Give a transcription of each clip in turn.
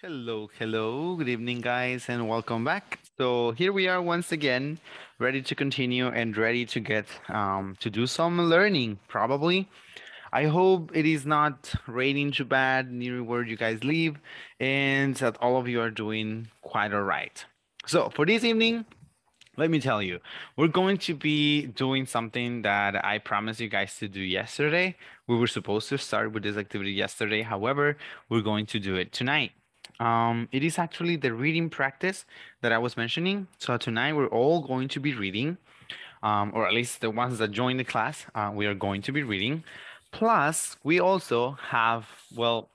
Hello, hello. Good evening, guys, and welcome back. So here we are once again, ready to continue and ready to get to do some learning, probably. I hope it is not raining too bad near where you guys live and that all of you are doing quite all right. So for this evening, let me tell you, we're going to be doing something that I promised you guys to do yesterday. We were supposed to start with this activity yesterday. However, we're going to do it tonight. It is actually the reading practice that I was mentioning. So tonight we're all going to be reading, or at least the ones that join the class, we are going to be reading. Plus, we also have, well,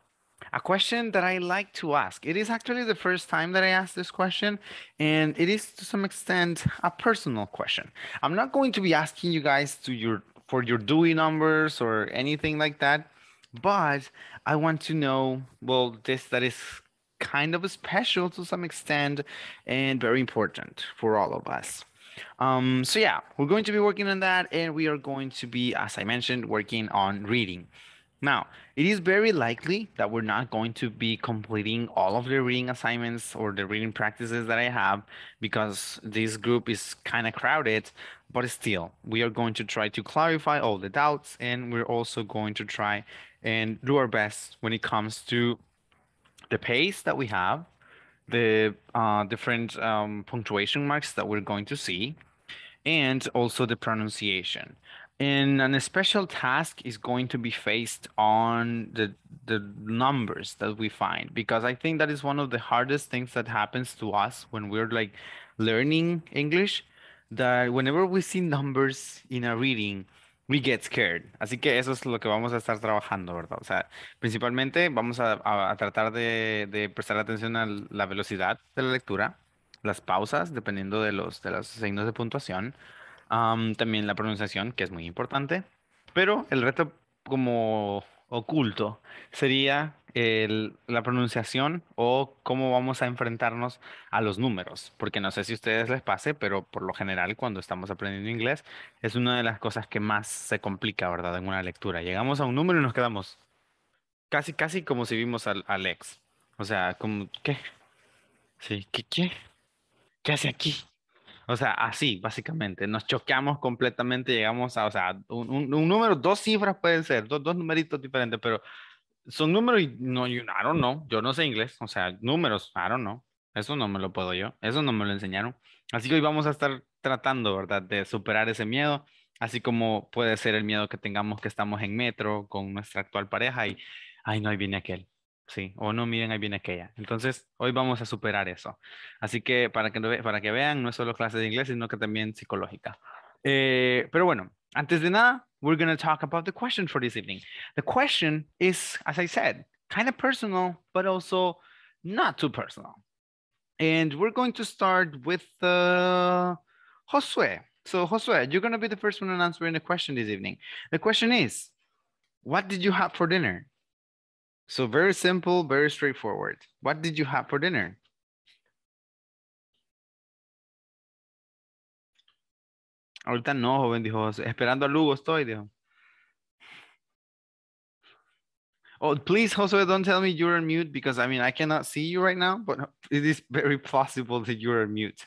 a question that I like to ask. It is actually the first time that I asked this question, and it is to some extent a personal question. I'm not going to be asking you guys for your DOE numbers or anything like that, but I want to know, well, this that is kind of special to some extent and very important for all of us. So yeah, we're going to be working on that, and we are going to be, as I mentioned, working on reading. Now, it is very likely that we're not going to be completing all of the reading assignments or the reading practices that I have because this group is kind of crowded, but still, we are going to try to clarify all the doubts, and we're also going to try and do our best when it comes to the pace that we have, the different punctuation marks that we're going to see, and also the pronunciation. And a special task is going to be faced on the numbers that we find, because I think that is one of the hardest things that happens to us when we're like learning English, that whenever we see numbers in a reading, we get scared. Así que eso es lo que vamos a estar trabajando, ¿verdad? O sea, principalmente vamos a tratar de prestar atención a la velocidad de la lectura, las pausas, dependiendo de los signos de puntuación. También la pronunciación, que es muy importante, pero el reto como oculto sería la pronunciación o cómo vamos a enfrentarnos a los números, porque no sé si a ustedes les pase, pero por lo general cuando estamos aprendiendo inglés es una de las cosas que más se complica, ¿verdad? En una lectura. Llegamos a un número y nos quedamos casi como si vimos al ex. O sea, como, ¿qué? Sí, ¿qué? ¿Qué hace aquí? O sea, así, básicamente, nos choqueamos completamente, llegamos a, o sea, un número, dos cifras pueden ser, dos numeritos diferentes, pero son números y no, I don't know, yo no sé inglés, o sea, números, I don't know, eso no me lo puedo yo, eso no me lo enseñaron. Así que hoy vamos a estar tratando, ¿verdad?, de superar ese miedo, así como puede ser el miedo que tengamos que estamos en metro con nuestra actual pareja y, ay, no, ahí viene aquel. Sí, o no, miren, ahí viene aquella. Entonces, hoy vamos a superar eso. Así que para que vean, no es solo clases de inglés, sino que también psicológica. Pero bueno, antes de nada, we're going to talk about the question for this evening. The question is, as I said, kind of personal, but also not too personal. And we're going to start with Josué. So, Josué, you're going to be the first one in answering the question this evening. The question is, what did you have for dinner? So very simple, very straightforward. What did you have for dinner? Ahorita no, joven, dijo. Esperando a Lugo estoy, dijo. Oh, please, Josué, don't tell me you're on mute, because I mean, I cannot see you right now, but it is very possible that you're on mute.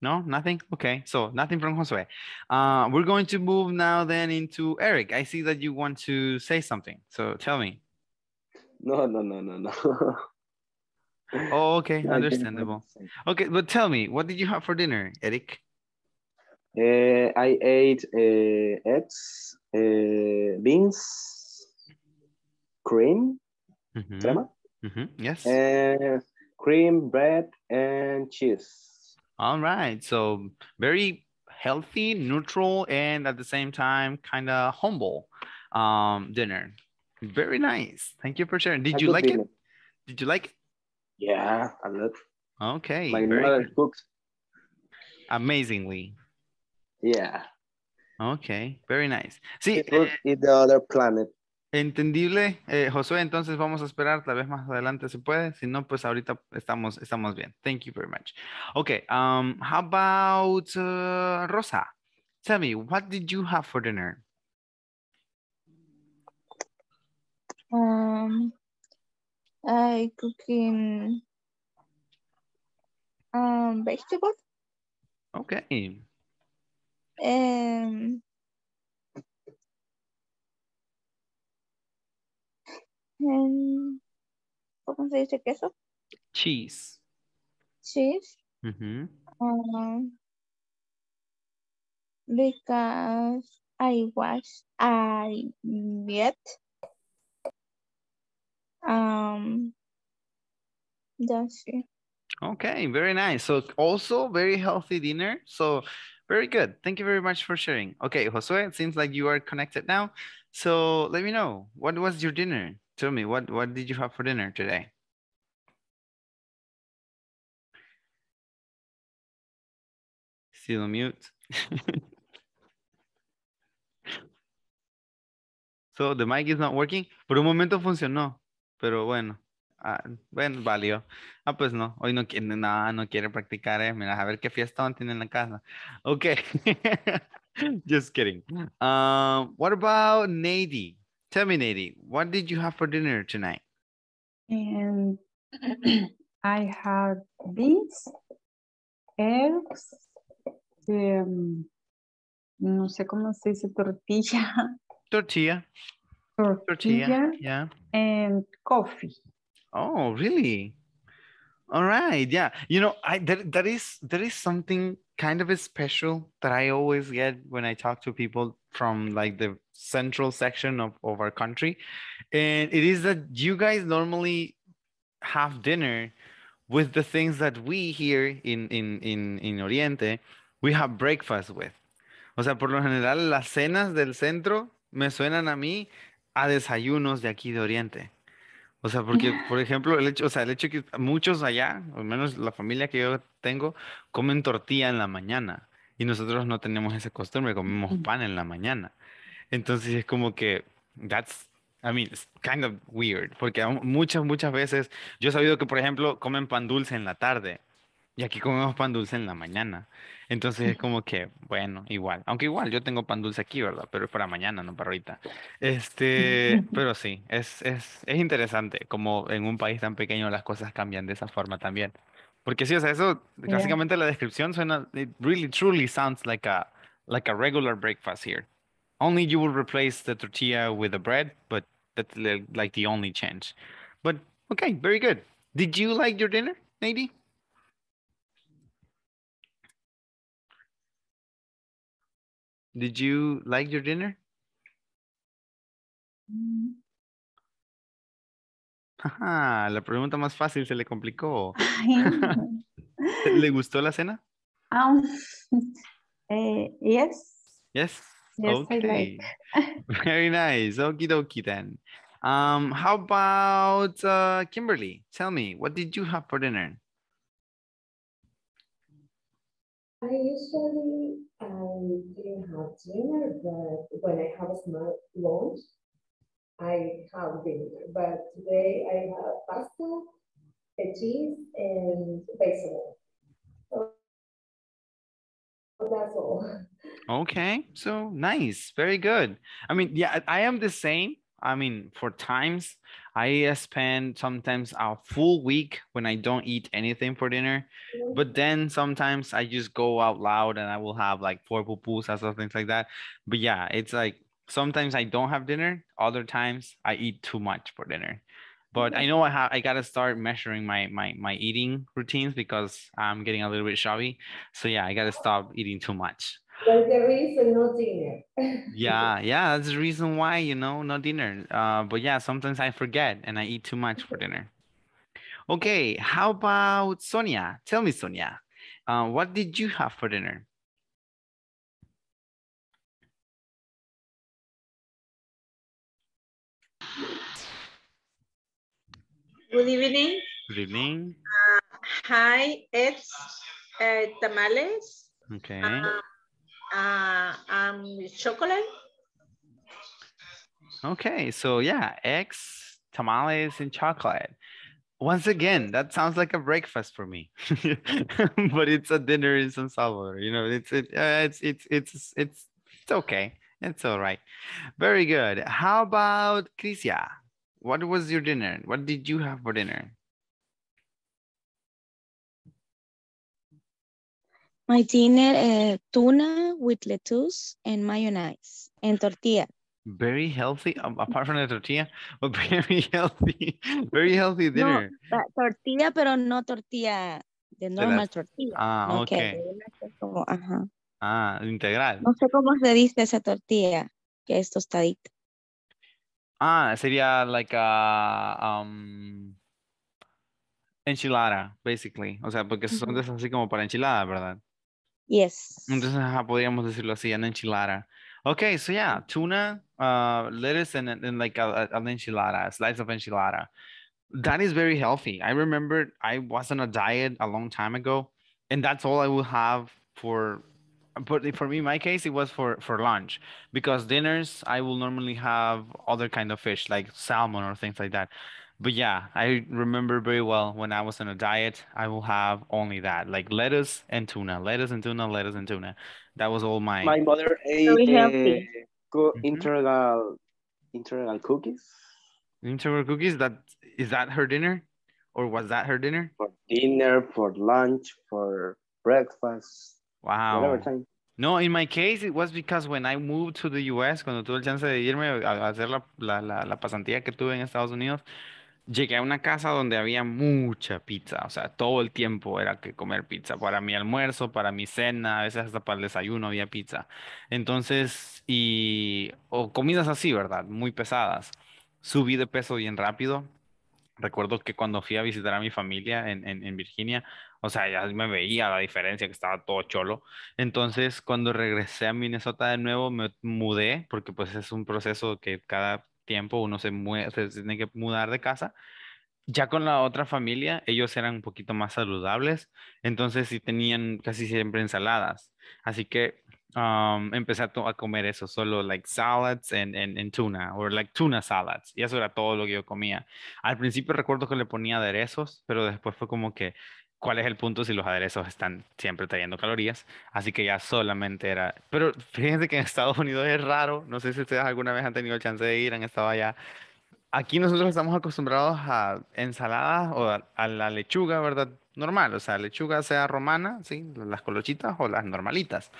No, nothing? Okay, so nothing from Josué. We're going to move now then into Eric. I see that you want to say something, so tell me. No. Oh, okay, understandable. Okay, but tell me, what did you have for dinner, Eric? I ate eggs, beans, cream, crema, yes, cream, bread, and cheese. All right, so very healthy, neutral, and at the same time, kind of humble dinner. Very nice. Thank you for sharing. Did you like it? Did you like it? Yeah, I love it. Okay. My mother cooks amazingly. Yeah. Okay, very nice. Sí, in the other planet. Entendible, Josué, entonces vamos a esperar tal vez más adelante si puede, si no, pues ahorita estamos bien. Thank you very much. Okay, how about Rosa? Tell me, what did you have for dinner? I cooking vegetables. Okay. ¿Cómo se dice queso? Cheese. Cheese. Mm-hmm. Because I get that's it. Okay, very nice. So also very healthy dinner. So very good. Thank you very much for sharing. Okay, Josué, it seems like you are connected now. So let me know, what was your dinner? Tell me, what did you have for dinner today? Still on mute. So the mic is not working. Por un momento funcionó, pero bueno. Bueno, valió. Pues no, hoy no quiere, nada, no quiere practicar, Mira, a ver qué fiesta tiene en la casa. Okay. Just kidding. What about Nady? Tell me, Nady, what did you have for dinner tonight? And I had beans, eggs, no sé cómo se dice, tortilla, yeah, and coffee. Oh, really? All right, yeah. You know, there is something kind of special that I always get when I talk to people from like the central section of our country. And it is that you guys normally have dinner with the things that we here in Oriente, we have breakfast with. O sea, por lo general, las cenas del centro me suenan a mí a desayunos de aquí de Oriente. O sea, porque, por ejemplo, el hecho que muchos allá, al menos la familia que yo tengo, comen tortilla en la mañana. Y nosotros no tenemos esa costumbre, comemos pan en la mañana. Entonces es como que, it's kind of weird. Porque muchas veces, yo he sabido que, por ejemplo, comen pan dulce en la tarde. Y aquí comemos pan dulce en la mañana. Entonces es como que, bueno, igual. Aunque igual, yo tengo pan dulce aquí, ¿verdad? Pero es para mañana, no para ahorita. Pero sí, es interesante. Como en un país tan pequeño las cosas cambian de esa forma también. Porque sí, o sea, eso, básicamente la descripción suena, it really, truly sounds like a regular breakfast here. Only you will replace the tortilla with the bread, but that's like the only change. But, okay, very good. Did you like your dinner, Nady? Did you like your dinner? Ajá, la pregunta más fácil se le complicó. ¿Le gustó la cena? Yes. Yes, okay. I like. Very nice. Okie dokie then. How about Kimberly? Tell me, what did you have for dinner? I didn't have dinner, but when I have a small lunch, I have dinner. But today I have pasta, cheese, and basil. So that's all. Okay, so nice, very good. I am the same. For times, I spend sometimes a full week when I don't eat anything for dinner. But then sometimes I just go out loud and I will have like 4 pupusas or things like that. But yeah, it's like sometimes I don't have dinner. Other times I eat too much for dinner. But I know I got to start measuring my eating routines because I'm getting a little bit shabby. So yeah, I got to stop eating too much. That's the reason no dinner. yeah, that's the reason why, no dinner. But yeah, sometimes I forget and I eat too much for dinner. Okay, how about Sonia? Tell me, Sonia, what did you have for dinner? Good evening. Good evening. Hi, it's tamales. Okay. Chocolate. Okay, so yeah, eggs, tamales, and chocolate. Once again, that sounds like a breakfast for me, but it's a dinner in San Salvador. It's okay. It's all right. Very good. How about Crisia? What was your dinner? What did you have for dinner? My dinner, tuna with lettuce and mayonnaise and tortilla. Very healthy, apart from the tortilla, but very healthy dinner. No, tortilla, pero no tortilla, de normal tortilla. Ah, okay. Como, ajá. Ah, integral. No sé cómo se dice esa tortilla, que es tostadita. Ah, sería like a enchilada, basically. O sea, porque son de esas así como para enchilada, ¿verdad? Yes. Entonces, ajá, podríamos decirlo así, una enchilada. Okay, so yeah, tuna, lettuce, and like an enchilada, a slice of enchilada. That is very healthy. I remember I was on a diet a long time ago, and that's all I would have for, but for me, in my case, it was for lunch, because dinners, I will normally have other kind of fish, like salmon or things like that. But yeah, I remember very well when I was on a diet, I will have only that, like lettuce and tuna, lettuce and tuna, lettuce and tuna. That was all mine. My mother ate integral cookies. Integral cookies, is that her dinner? Or was that her dinner? For dinner, for lunch, for breakfast. Wow. Whatever time. No, in my case, it was because when I moved to the U.S., cuando tuve el chance de irme a hacer la pasantía que tuve en Estados Unidos, llegué a una casa donde había mucha pizza, o sea, todo el tiempo era que comer pizza, para mi almuerzo, para mi cena, a veces hasta para el desayuno había pizza. Entonces, o comidas así, ¿verdad? Muy pesadas. Subí de peso bien rápido. Recuerdo que cuando fui a visitar a mi familia en Virginia, o sea, ya me veía la diferencia, que estaba todo cholo. Entonces, cuando regresé a Minnesota de nuevo, me mudé, porque pues es un proceso que cada tiempo uno se tiene que mudar de casa. Ya con la otra familia, ellos eran un poquito más saludables, entonces sí tenían casi siempre ensaladas. Así que empecé a comer eso, solo like salads and tuna, or like tuna salads. Y eso era todo lo que yo comía. Al principio recuerdo que le ponía aderezos, pero después fue como que, ¿cuál es el punto si los aderezos están siempre trayendo calorías? Así que ya solamente era... Pero fíjense que en Estados Unidos es raro. No sé si ustedes alguna vez han tenido el chance de ir, han estado allá. Aquí nosotros estamos acostumbrados a ensaladas o a la lechuga, ¿verdad? Normal, o sea, lechuga sea romana, ¿sí? Las colochitas o las normalitas.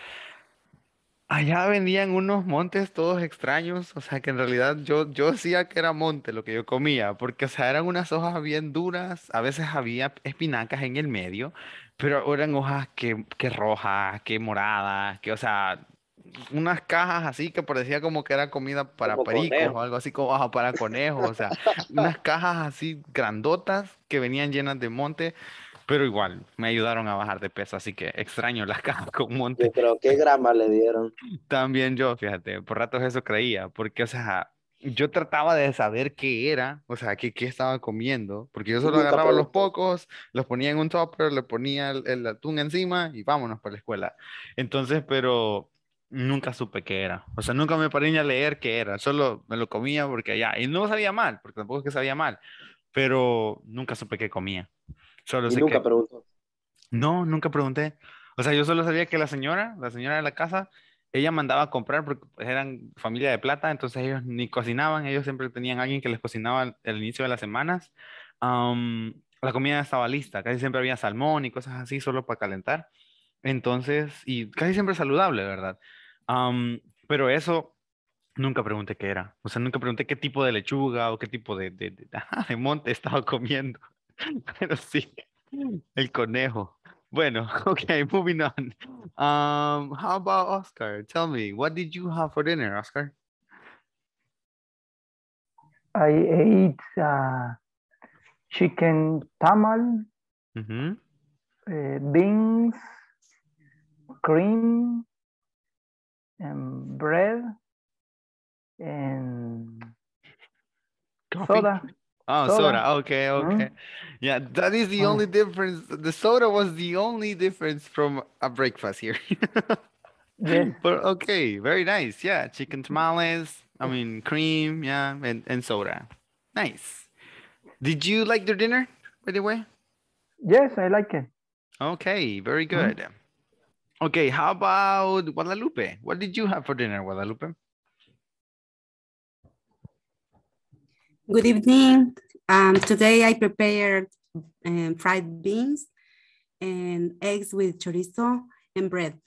Allá vendían unos montes todos extraños, o sea, que en realidad yo decía que era monte lo que yo comía, porque, o sea, eran unas hojas bien duras, a veces había espinacas en el medio, pero eran hojas que rojas, que moradas, que, o sea, unas cajas así que parecía como que era comida para como pericos conejo. O algo así como para conejos, o sea, unas cajas así grandotas que venían llenas de monte. Pero igual, me ayudaron a bajar de peso, así que extraño las cajas con monte. Yo creo que grama le dieron. También yo, fíjate, por ratos eso creía, porque, o sea, yo trataba de saber qué era, o sea, qué estaba comiendo, porque yo solo agarraba los pocos, los ponía en un topper, le ponía el atún encima y vámonos para la escuela. Entonces, pero nunca supe qué era, o sea, nunca me paré ni a leer qué era, solo me lo comía porque ya, y no sabía mal, porque tampoco es que sabía mal, pero nunca supe qué comía. Solo sé nunca preguntó. No, nunca pregunté. O sea, yo solo sabía que la señora de la casa, ella mandaba a comprar porque eran familia de plata, entonces ellos ni cocinaban, ellos siempre tenían alguien que les cocinaba al inicio de las semanas. La comida estaba lista, casi siempre había salmón y cosas así solo para calentar. Entonces, y casi siempre saludable, ¿verdad? Pero eso... Nunca pregunté qué era. O sea, nunca pregunté qué tipo de lechuga o qué tipo de monte estaba comiendo. Pero sí, el conejo. Bueno, okay, moving on. How about Oscar? Tell me, what did you have for dinner, Oscar? I ate chicken tamal, beans, cream, and bread. And coffee? Soda. Oh, soda. Okay. Yeah, that is the only difference. The soda was the only difference from a breakfast here. Yeah. But okay, very nice. Yeah, chicken tamales, I mean, cream, yeah, and soda. Nice. Did you like their dinner, by the way? Yes, I like it. Okay, very good. Okay, how about Guadalupe? What did you have for dinner, Guadalupe? Good evening. Today I prepared fried beans and eggs with chorizo and bread.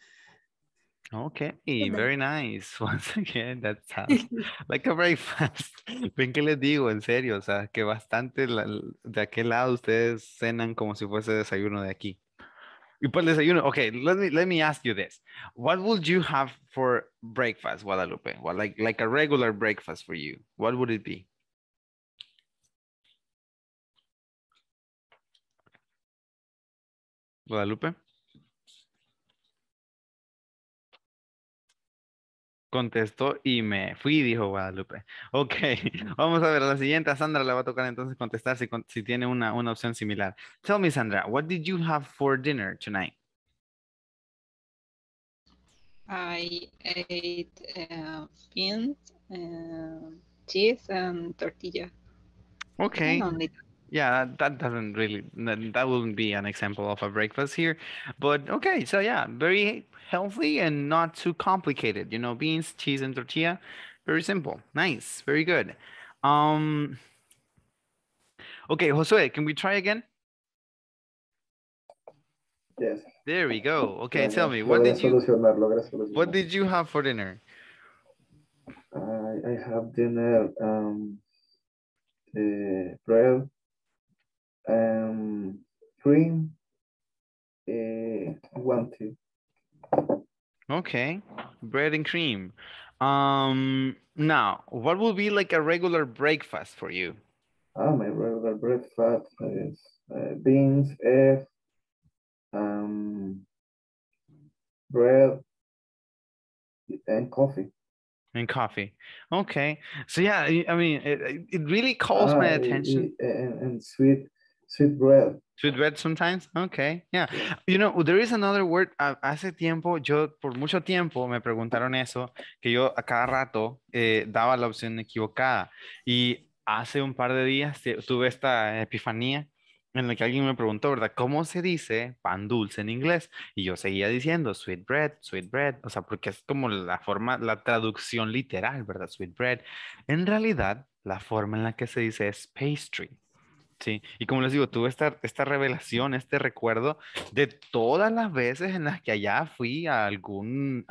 Okay, very nice. Once again, that sounds like a breakfast. Ven que les digo, en serio, o sea, que bastante de aquel lado ustedes cenan como si fuese desayuno de aquí. Y pues desayuno, okay, let me ask you this. What would you have for breakfast, Guadalupe? Well, like a regular breakfast for you, what would it be? Guadalupe? Contestó y me fui, dijo Guadalupe. Ok, vamos a ver la siguiente. A Sandra le va a tocar entonces contestar si tiene una opción similar. Tell me, Sandra, what did you have for dinner tonight? I ate beans, cheese, and tortilla. Okay. And only. Yeah, that wouldn't be an example of a breakfast here, but okay. So yeah, very healthy and not too complicated. You know, beans, cheese, and tortilla, very simple. Nice, very good. Okay, Josué, can we try again? Yes. There we go. Okay, tell me, what did you have for dinner? I have dinner bread. Cream, one tea. Okay, bread and cream. Now, what will be like a regular breakfast for you? My regular breakfast is beans, eggs, bread, and coffee. And coffee. Okay. So yeah, I mean, it really calls my attention. And sweet. Sweet bread. Sweet bread sometimes? Okay, yeah. You know, there is another word. Hace tiempo, yo por mucho tiempo me preguntaron eso, que yo a cada rato daba la opción equivocada. Y hace un par de días tuve esta epifanía en la que alguien me preguntó, ¿verdad? ¿Cómo se dice pan dulce en inglés? Y yo seguía diciendo sweet bread, o sea, porque es como la forma, la traducción literal, ¿verdad? Sweet bread. En realidad, la forma en la que se dice es pastry. Sí, y como les digo, tuve esta revelación, este recuerdo de todas las veces en las que allá fui a algún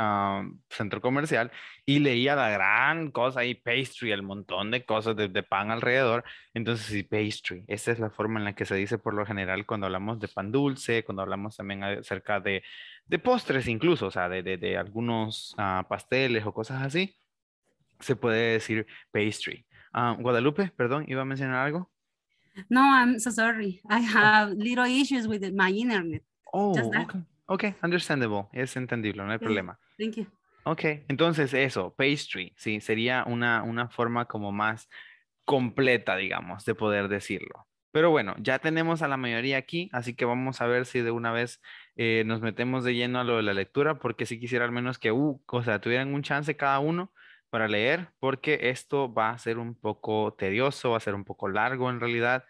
centro comercial y leía la gran cosa ahí, pastry, el montón de cosas de pan alrededor. Entonces, sí, pastry, esa es la forma en la que se dice por lo general cuando hablamos de pan dulce, cuando hablamos también acerca de postres incluso, o sea, de algunos pasteles o cosas así, se puede decir pastry. Guadalupe, perdón, iba a mencionar algo. No, I'm so sorry. I have little issues with my internet. Oh, okay, understandable. Es entendible, no hay problema. Thank you. Okay, entonces eso, pastry, sí, sería una forma como más completa, digamos, de poder decirlo. Pero bueno, ya tenemos a la mayoría aquí, así que vamos a ver si de una vez nos metemos de lleno a lo de la lectura, porque sí quisiera al menos que, o sea, tuvieran un chance cada uno para leer, porque esto va a ser un poco tedioso, va a ser un poco largo en realidad,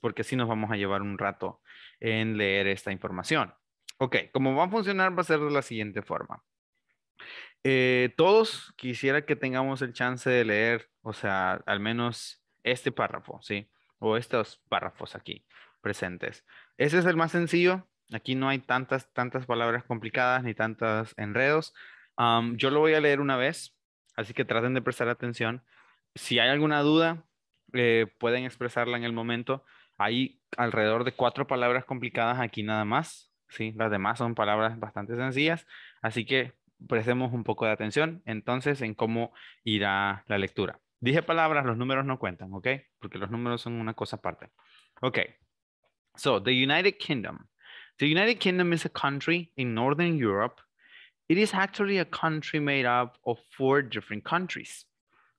porque sí nos vamos a llevar un rato en leer esta información. Ok, como va a funcionar va a ser de la siguiente forma. Todos quisiera que tengamos el chance de leer, o sea, al menos este párrafo, ¿sí? O estos párrafos aquí presentes. Ese es el más sencillo, aquí no hay tantas palabras complicadas ni tantos enredos. Yo lo voy a leer una vez, así que traten de prestar atención. Si hay alguna duda, pueden expresarla en el momento. Hay alrededor de 4 palabras complicadas aquí nada más, ¿sí? Las demás son palabras bastante sencillas, así que prestemos un poco de atención entonces en cómo irá la lectura. Dije palabras, los números no cuentan, ¿ok? Porque los números son una cosa aparte. Ok, so the United Kingdom. The United Kingdom is a country in Northern Europe. It is actually a country made up of 4 different countries: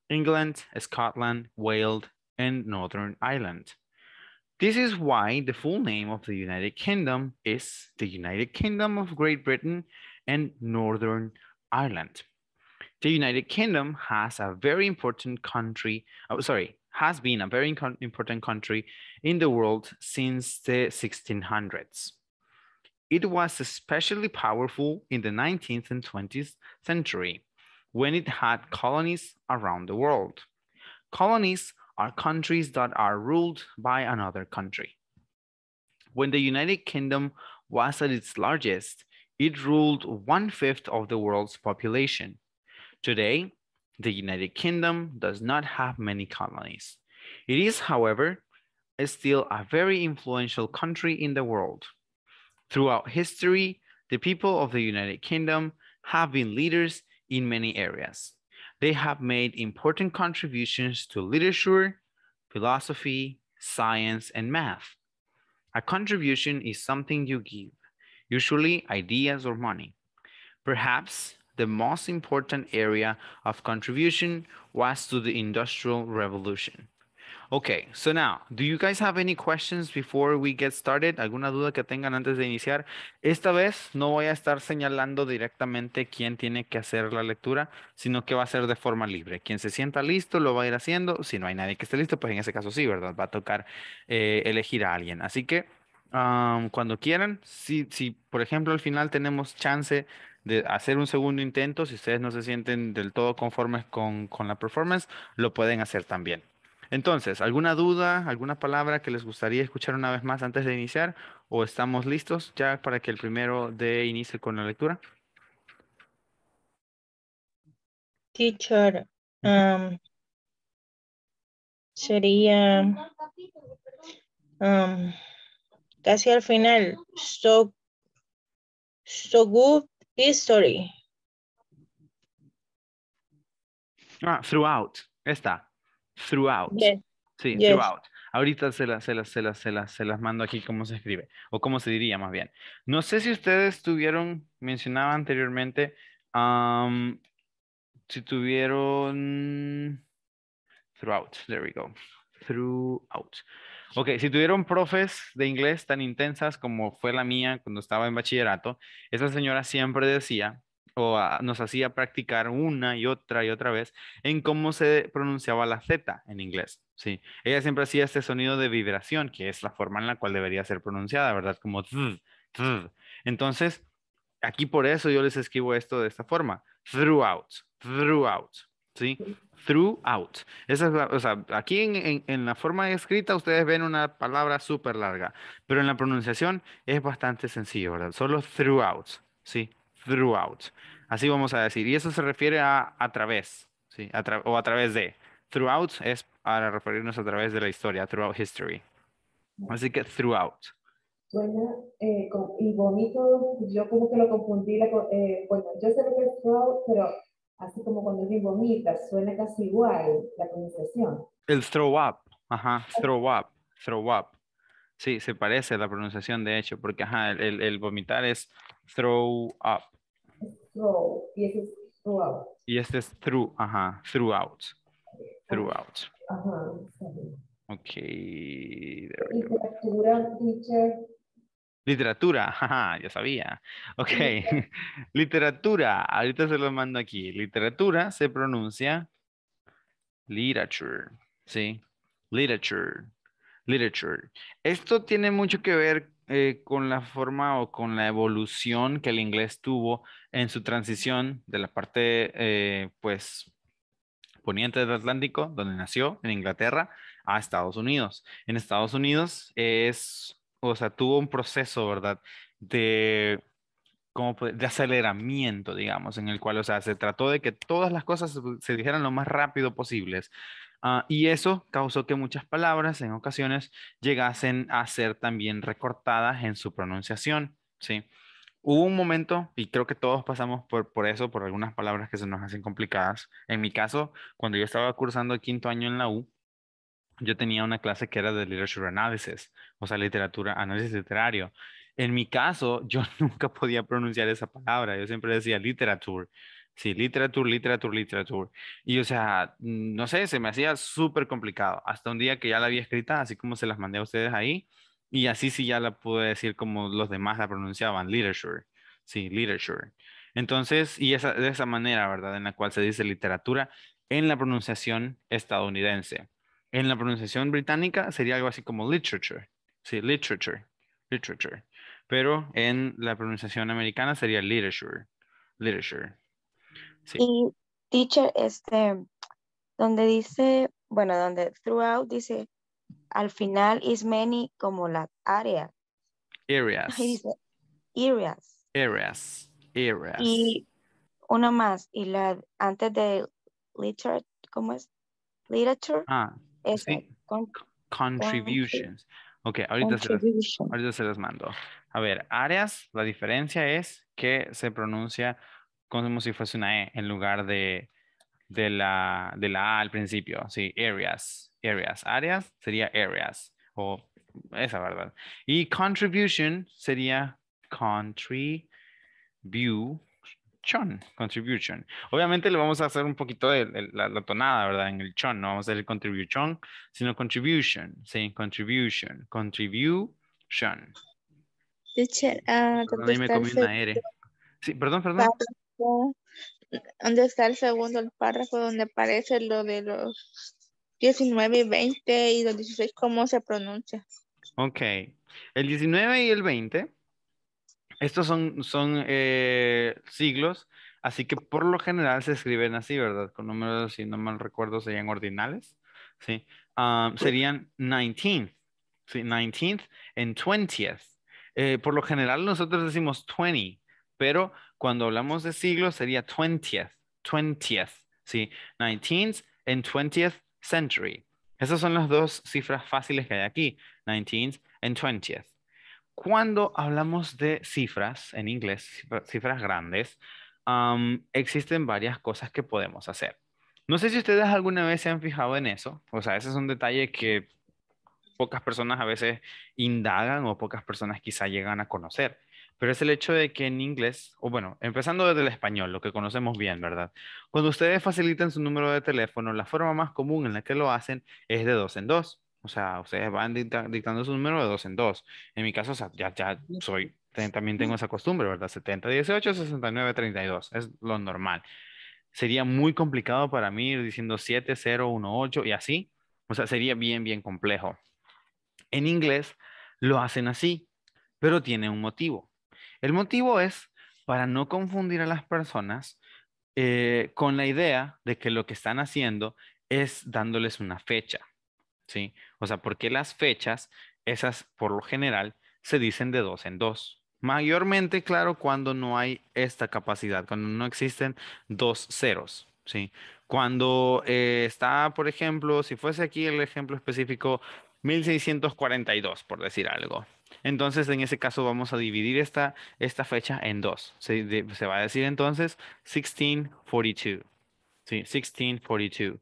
England, Scotland, Wales, and Northern Ireland. This is why the full name of the United Kingdom is the United Kingdom of Great Britain and Northern Ireland. The United Kingdom has been a very important country in the world since the 1600s. It was especially powerful in the 19th and 20th century, when it had colonies around the world. Colonies are countries that are ruled by another country. When the United Kingdom was at its largest, it ruled 1/5 of the world's population. Today, the United Kingdom does not have many colonies. It is, however, still a very influential country in the world. Throughout history, the people of the United Kingdom have been leaders in many areas. They have made important contributions to literature, philosophy, science, and math. A contribution is something you give, usually ideas or money. Perhaps the most important area of contribution was to the Industrial Revolution. Okay, so now, do you guys have any questions before we get started? ¿Alguna duda que tengan antes de iniciar? Esta vez no voy a estar señalando directamente quién tiene que hacer la lectura, sino que va a ser de forma libre. Quien se sienta listo lo va a ir haciendo. Si no hay nadie que esté listo, pues en ese caso sí, ¿verdad? Va a tocar elegir a alguien. Así que cuando quieran, si por ejemplo al final tenemos chance de hacer un segundo intento, si ustedes no se sienten del todo conformes con la performance, lo pueden hacer también. Entonces, ¿alguna duda, alguna palabra que les gustaría escuchar una vez más antes de iniciar? ¿O estamos listos ya para que el primero dé inicio con la lectura? Teacher, sería casi al final. So good history. Ah, throughout. Esta. Throughout. Yes. Sí, yes. Throughout. Ahorita se las mando aquí cómo se escribe, o cómo se diría más bien. No sé si ustedes tuvieron, mencionaba anteriormente, si tuvieron throughout, there we go, throughout. Ok, si tuvieron profes de inglés tan intensas como fue la mía cuando estaba en bachillerato, esa señora siempre decía, o nos hacía practicar una y otra vez en cómo se pronunciaba la Z en inglés. Sí. Ella siempre hacía este sonido de vibración, que es la forma en la cual debería ser pronunciada, ¿verdad? Como th, th. Entonces, aquí por eso yo les escribo esto de esta forma. Throughout, throughout, ¿sí? Throughout. Esa es la, o sea, aquí en la forma escrita ustedes ven una palabra súper larga, pero en la pronunciación es bastante sencillo, ¿verdad? Solo throughout, ¿sí? Throughout. Así vamos a decir. Y eso se refiere a través, ¿sí? O a través de. Throughout es para referirnos a través de la historia, throughout history. Así que throughout. Bueno, y bonito, yo como que lo confundí. Bueno, yo sé lo que es throughout, pero así como cuando digo bonita, suena casi igual la pronunciación. El throw up. Ajá, throw up, throw up. Sí, se parece a la pronunciación de hecho, porque ajá, el vomitar es throw up. Throw, y este es throughout. Y este es through, ajá, throughout. Throughout. Ajá, sorry. Ok. Literatura, teacher. Literatura, ajá, ya sabía. Ok. Literatura, ahorita se lo mando aquí. Literatura se pronuncia literature, ¿sí? Literature, literature. Esto tiene mucho que ver con la forma o con la evolución que el inglés tuvo en su transición de la parte pues poniente del Atlántico, donde nació en Inglaterra, a Estados Unidos. En Estados Unidos es, o sea, tuvo un proceso, ¿verdad? De aceleramiento, digamos, en el cual, o sea, se trató de que todas las cosas se dijeran lo más rápido posibles. Y eso causó que muchas palabras en ocasiones llegasen a ser también recortadas en su pronunciación, ¿sí? Hubo un momento, y creo que todos pasamos por eso, por algunas palabras que se nos hacen complicadas. En mi caso, cuando yo estaba cursando el 5º año en la U, yo tenía una clase que era de Literature Analysis, o sea, literatura, análisis literario. En mi caso, yo nunca podía pronunciar esa palabra. Yo siempre decía literature. Sí, literature, literature, literature. Y, o sea, no sé, se me hacía súper complicado. Hasta un día que ya la había escrita, así como se las mandé a ustedes ahí. Y así sí ya la pude decir como los demás la pronunciaban, literature. Sí, literature. Entonces, y de esa manera, ¿verdad? En la cual se dice literatura en la pronunciación estadounidense. En la pronunciación británica sería algo así como literature. Sí, literature, literature. Pero en la pronunciación americana sería literature, literature. Sí. Y teacher, donde dice bueno, donde throughout dice, al final is many como las áreas. Areas. Areas. Areas. Areas. Y uno más, y la antes de literature, ¿cómo es? Literature. Ah, es sí. Contributions. Ok, ahorita se las mando. A ver, áreas, la diferencia es que se pronuncia como si fuese una E en lugar de la A al principio. Sí, areas, areas. Áreas sería areas, o esa, ¿verdad? Y contribution sería contribution. Obviamente le vamos a hacer un poquito de la tonada, ¿verdad? En el chon, no vamos a hacer contribution, sino contribution, sí, contribution, contribution. Teacher, ahí me comí una R. Sí, perdón. ¿Dónde está el segundo, el párrafo donde aparece lo de los 19 y 20 y los 16, cómo se pronuncia? Ok, el 19 y el 20. Estos son siglos, así que por lo general se escriben así, ¿verdad? Con números, si no mal recuerdo, serían ordinales, ¿sí? Serían 19th, ¿sí? 19th and 20th. Por lo general nosotros decimos 20, pero cuando hablamos de siglos sería 20th, ¿sí? 19th and 20th century. Esas son las dos cifras fáciles que hay aquí, 19th and 20th. Cuando hablamos de cifras, en inglés, cifras grandes, existen varias cosas que podemos hacer. No sé si ustedes alguna vez se han fijado en eso. O sea, ese es un detalle que pocas personas a veces indagan o pocas personas quizá llegan a conocer. Pero es el hecho de que en inglés, o bueno, empezando desde el español, lo que conocemos bien, ¿verdad? Cuando ustedes facilitan su número de teléfono, la forma más común en la que lo hacen es de 2 en 2. O sea, ustedes van dictando su número de 2 en 2. En mi caso, o sea, también tengo esa costumbre, ¿verdad? 70, 18, 69, 32. Es lo normal. Sería muy complicado para mí ir diciendo 7, 0, 1, 8 y así. O sea, sería bien, bien complejo. En inglés lo hacen así, pero tiene un motivo. El motivo es para no confundir a las personas con la idea de que lo que están haciendo es dándoles una fecha. ¿Sí? O sea, porque las fechas, esas por lo general, se dicen de 2 en 2. Mayormente, claro, cuando no hay esta capacidad, cuando no existen 2 ceros, ¿sí? Cuando está, por ejemplo, si fuese aquí el ejemplo específico, 1642, por decir algo. Entonces, en ese caso, vamos a dividir esta fecha en 2. Se va a decir entonces 1642, ¿sí? 1642.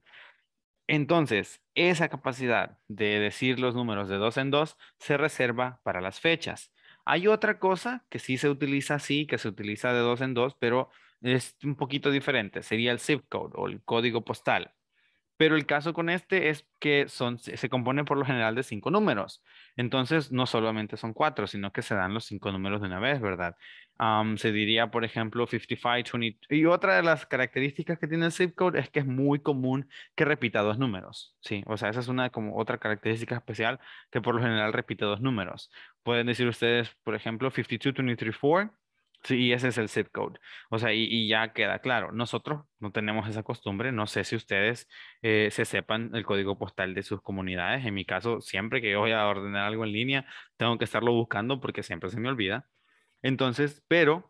Entonces, esa capacidad de decir los números de 2 en 2 se reserva para las fechas. Hay otra cosa que sí se utiliza así, que se utiliza de 2 en 2, pero es un poquito diferente. Sería el zip code o el código postal. Pero el caso con este es que se compone por lo general de 5 números. Entonces, no solamente son 4, sino que se dan los 5 números de una vez, ¿verdad? Se diría, por ejemplo, 55, 20. Y otra de las características que tiene el zip code es que es muy común que repita 2 números, ¿sí? O sea, esa es una como otra característica especial que por lo general repite 2 números. Pueden decir ustedes, por ejemplo, 52234. Sí, ese es el zip code. O sea, y ya queda claro. Nosotros no tenemos esa costumbre. No sé si ustedes se sepan el código postal de sus comunidades. En mi caso, siempre que yo voy a ordenar algo en línea, tengo que estarlo buscando porque siempre se me olvida. Entonces, pero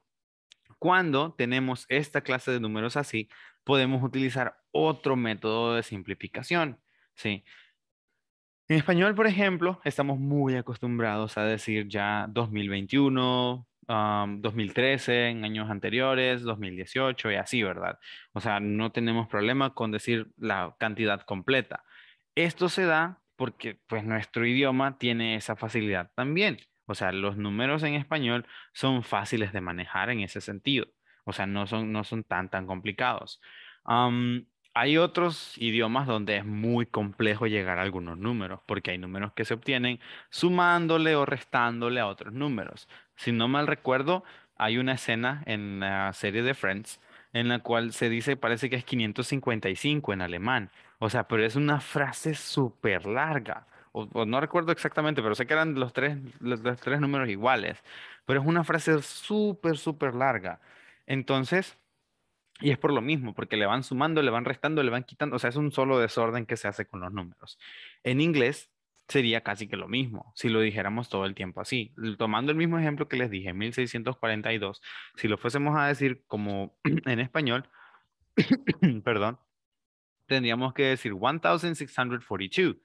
cuando tenemos esta clase de números así, podemos utilizar otro método de simplificación, ¿sí? En español, por ejemplo, estamos muy acostumbrados a decir ya 2021, 2013, en años anteriores, 2018 y así, ¿verdad? O sea, no tenemos problema con decir la cantidad completa. Esto se da porque pues nuestro idioma tiene esa facilidad también. O sea, los números en español son fáciles de manejar en ese sentido. O sea, no son tan complicados. Hay otros idiomas donde es muy complejo llegar a algunos números, porque hay números que se obtienen sumándole o restándole a otros números. Si no mal recuerdo, hay una escena en la serie de Friends en la cual se dice, parece que es 555 en alemán. O sea, pero es una frase súper larga. O no recuerdo exactamente, pero sé que eran los tres números iguales. Pero es una frase súper larga. Entonces, Y es por lo mismo, porque le van sumando, le van restando, le van quitando. O sea, es un solo desorden que se hace con los números. En inglés sería casi que lo mismo, si lo dijéramos todo el tiempo así. Tomando el mismo ejemplo que les dije, 1642, si lo fuésemos a decir como en español, perdón, tendríamos que decir 1642.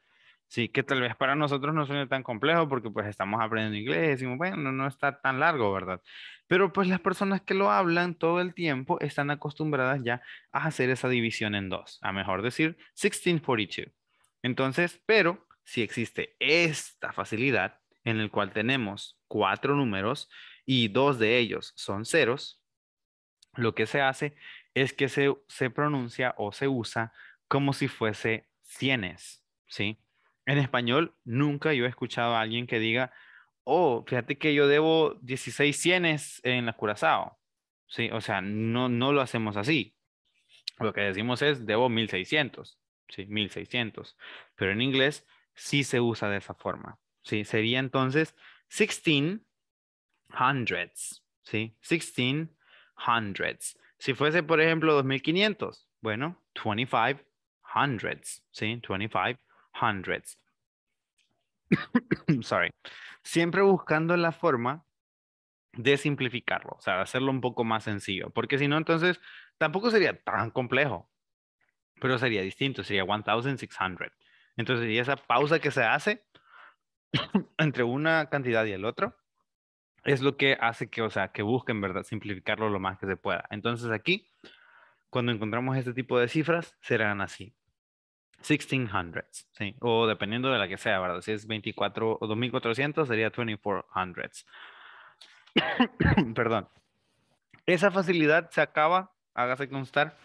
Sí, que tal vez para nosotros no suene tan complejo porque pues estamos aprendiendo inglés y decimos, bueno, no está tan largo, ¿verdad? Pero pues las personas que lo hablan todo el tiempo están acostumbradas ya a hacer esa división en dos, a mejor decir 1642. Entonces, pero si existe esta facilidad en el cual tenemos 4 números y 2 de ellos son ceros, lo que se hace es que se pronuncia o se usa como si fuese cienes, ¿sí? En español, nunca yo he escuchado a alguien que diga, oh, fíjate que yo debo 16 cienes en la Curazao. ¿Sí? O sea, no lo hacemos así. Lo que decimos es, debo 1600. ¿Sí? 1600. Pero en inglés sí se usa de esa forma. ¿Sí? Sería entonces 16 hundreds. ¿Sí? 16 hundreds. Si fuese, por ejemplo, 2500. Bueno, 25 hundreds. ¿Sí? 25 hundreds. Sorry. Siempre buscando la forma de simplificarlo, o sea, hacerlo un poco más sencillo, porque si no, entonces tampoco sería tan complejo, pero sería distinto, sería 1600. Entonces, y esa pausa que se hace entre una cantidad y el otro es lo que hace que, o sea, que busquen, ¿verdad?, simplificarlo lo más que se pueda. Entonces, aquí, cuando encontramos este tipo de cifras, serán así. 1600, ¿sí? O dependiendo de la que sea, ¿verdad? Si es 24 o 2400 sería 2400. Perdón. Esa facilidad se acaba, hágase constar,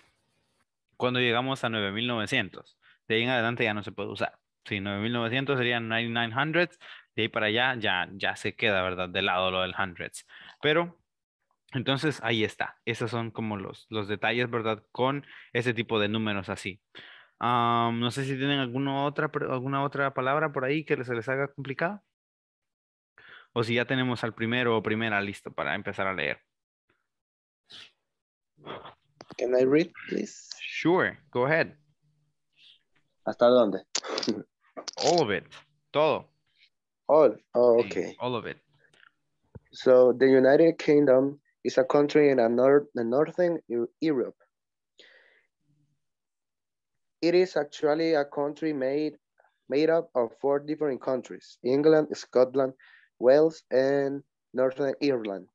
cuando llegamos a 9900. De ahí en adelante ya no se puede usar. Sí, 9900 serían 9900. De ahí para allá ya se queda, ¿verdad?, de lado lo del hundreds. Pero entonces ahí está. Esos son como los detalles, ¿verdad?, con ese tipo de números así. No sé si tienen alguna otra palabra por ahí que se les haga complicada. O si ya tenemos al primero o primera listo para empezar a leer. Can I read, please? Sure, go ahead. ¿Hasta dónde? All of it. Todo. All. Oh, okay. All of it. So the United Kingdom is a country in Northern Europe. It is actually a country made up of 4 different countries: England, Scotland, Wales, and Northern Ireland.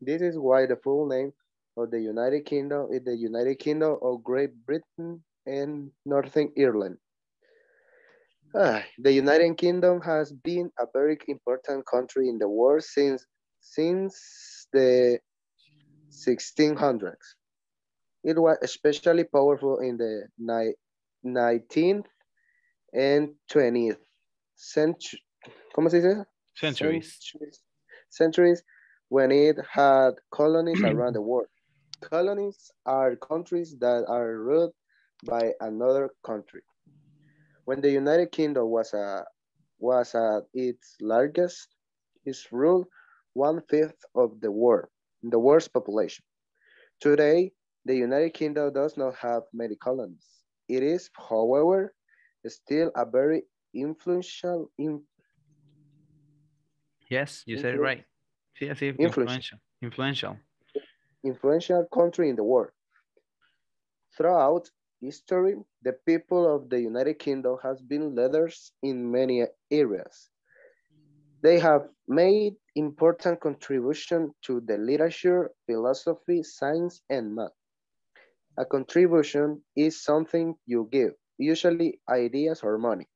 This is why the full name of the United Kingdom is the United Kingdom of Great Britain and Northern Ireland. The United Kingdom has been a very important country in the world since the 1600s. It was especially powerful in the 19th and 20th centuries when it had colonies around the world. Colonies are countries that are ruled by another country. When the United Kingdom was at its largest, it ruled 1/5 of the world's population. Today, the United Kingdom does not have many colonies. It is, however, still a very influential. Yes, you said it right. Influential country in the world. Throughout history, the people of the United Kingdom has been leaders in many areas. They have made important contribution to the literature, philosophy, science, and math. A contribution is something you give, usually ideas or money.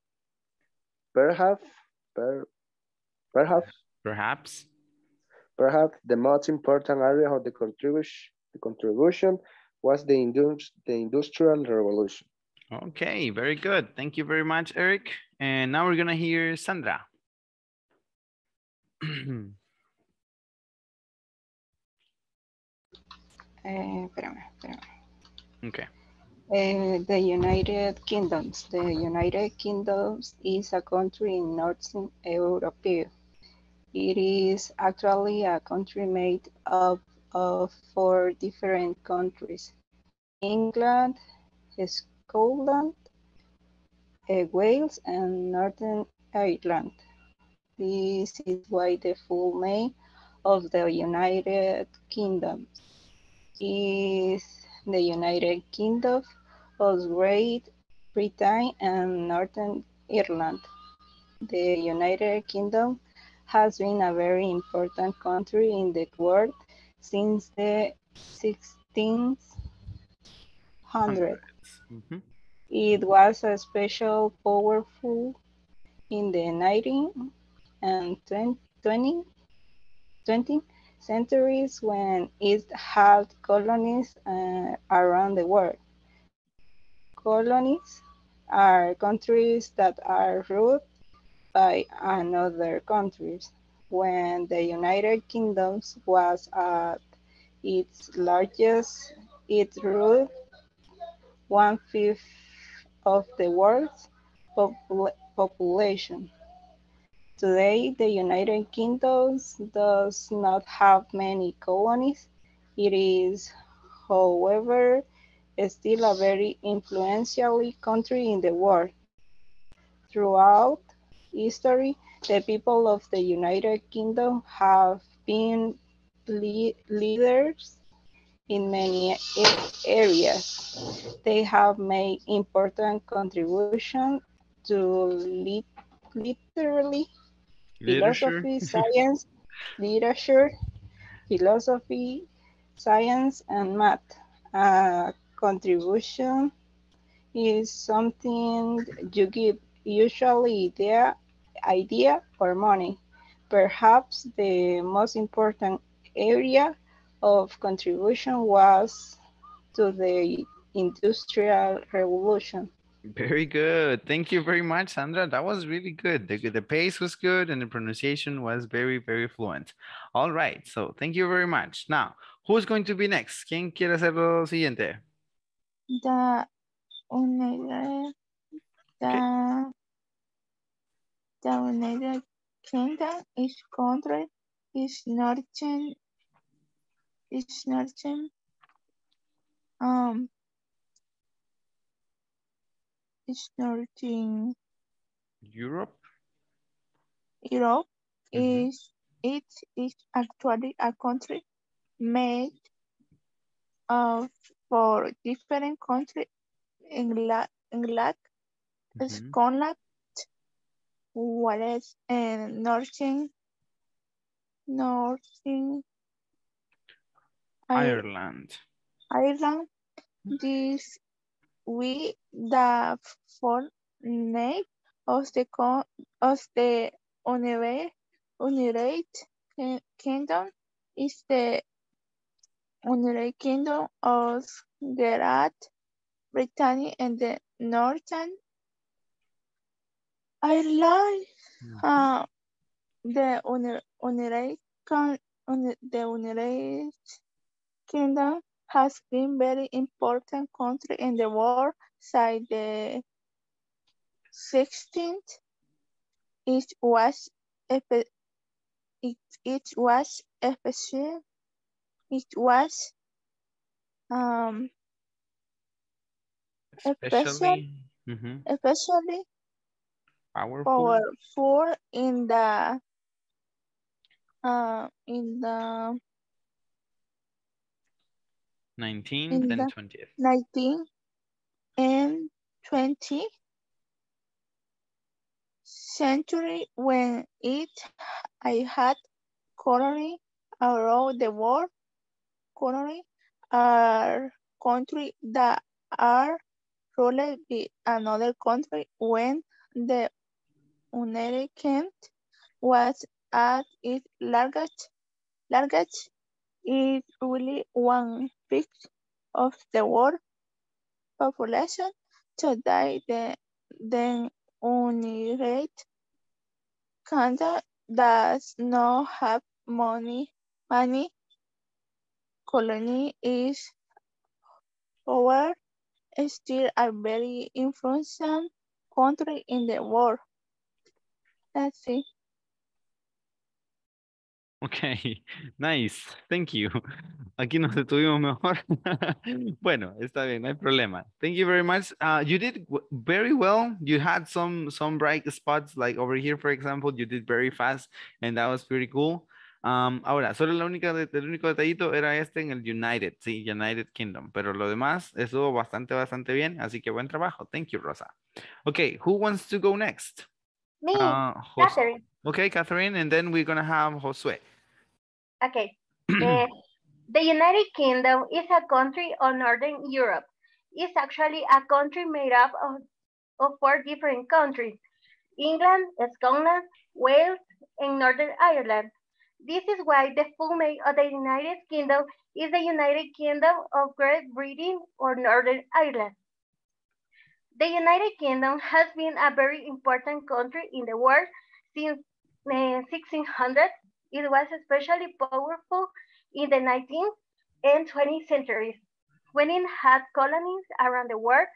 Perhaps the most important area of the contribution was the Industrial Revolution. Okay, very good. Thank you very much, Eric. And now we're gonna hear Sandra. Espérame. Okay. The United Kingdoms. The United Kingdoms is a country in Northern Europe. It is actually a country made up of 4 different countries: England, Scotland, Wales, and Northern Ireland. This is why the full name of the United Kingdom is the United Kingdom of Great Britain and Northern Ireland. The United Kingdom has been a very important country in the world since the 1600s. Mm-hmm. It was a special powerful in the 19th and 20th centuries when it had colonies around the world. Colonies are countries that are ruled by another countries. When the United Kingdom was at its largest, it ruled 1/5 of the world's population. Today, the United Kingdom does not have many colonies. It is, however, still a very influential country in the world. Throughout history, the people of the United Kingdom have been leaders in many areas. They have made important contributions to philosophy, science, literature, philosophy, science, and math. Contribution is something you give, usually idea or money. Perhaps the most important area of contribution was to the Industrial Revolution. Very good. Thank you very much, Sandra. That was really good. The pace was good and the pronunciation was very, very fluent. All right. So thank you very much. Now, who's going to be next? ¿Quién quiere hacer lo siguiente? The United Kingdom is country is Northern Europe. Europe is it is actually a country made of for different countries. England, Scotland, Wales, and Northern Ireland. This we the full name of the United Kingdom is the United Kingdom of Great Britain and the Northern Ireland. Mm-hmm. The United Kingdom has been very important country in the world since the 16th. It was especially powerful in the 19th and 20th century when I had colony around the world. Colony are countries that are ruled by another country. When the United Kingdom was at its largest, it really 1/5 of the world population. Today, the United Kingdom does not have many colonies. Is however still a very influential country in the world. That's it. Ok, nice, thank you. Aquí nos detuvimos mejor. Bueno, está bien, no hay problema. Thank you very much. You did very well. You had some bright spots, like over here, for example, you did very fast, and that was pretty cool. Ahora, solo el único detallito era este en el United, sí, United Kingdom, pero lo demás estuvo bastante bien, así que buen trabajo. Thank you, Rosa. Okay, who wants to go next? Me, Catherine. Okay, Catherine, and then we're going to have Josué. Okay. The United Kingdom is a country of Northern Europe. It's actually a country made up of four different countries, England, Scotland, Wales, and Northern Ireland. This is why the full name of the United Kingdom is the United Kingdom of Great Britain or Northern Ireland. The United Kingdom has been a very important country in the world since 1600. It was especially powerful in the 19th and 20th centuries when it had colonies around the world.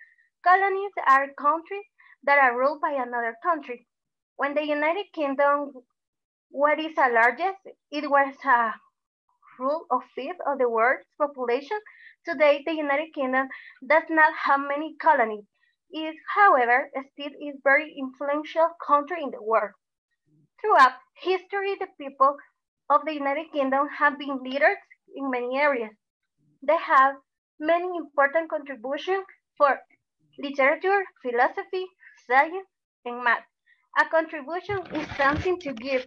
Colonies are countries that are ruled by another country. When the United Kingdom was the largest, it was a rule of fifth of the world's population. Today, the United Kingdom does not have many colonies. It, however, still is a very influential country in the world. Throughout history, the people of the United Kingdom have been leaders in many areas. They have many important contributions for literature, philosophy, science, and math. A contribution is something to give,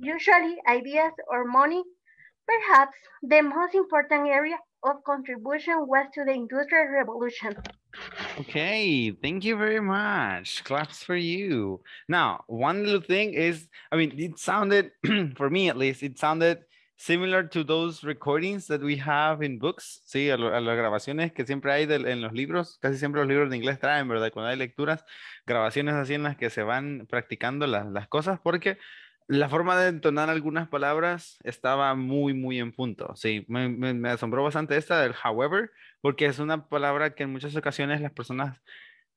usually ideas or money. Perhaps the most important area of contribution was to the Industrial Revolution. Okay, thank you very much. Claps for you. Now, one little thing is, I mean, it sounded, for me at least, it sounded similar to those recordings that we have in books. Sí, a las grabaciones que siempre hay en los libros. Casi siempre los libros de inglés traen, ¿verdad? Cuando hay lecturas, grabaciones así en las que se van practicando las cosas, porque la forma de entonar algunas palabras estaba muy en punto. Sí, me asombró bastante esta del however, porque es una palabra que en muchas ocasiones las personas,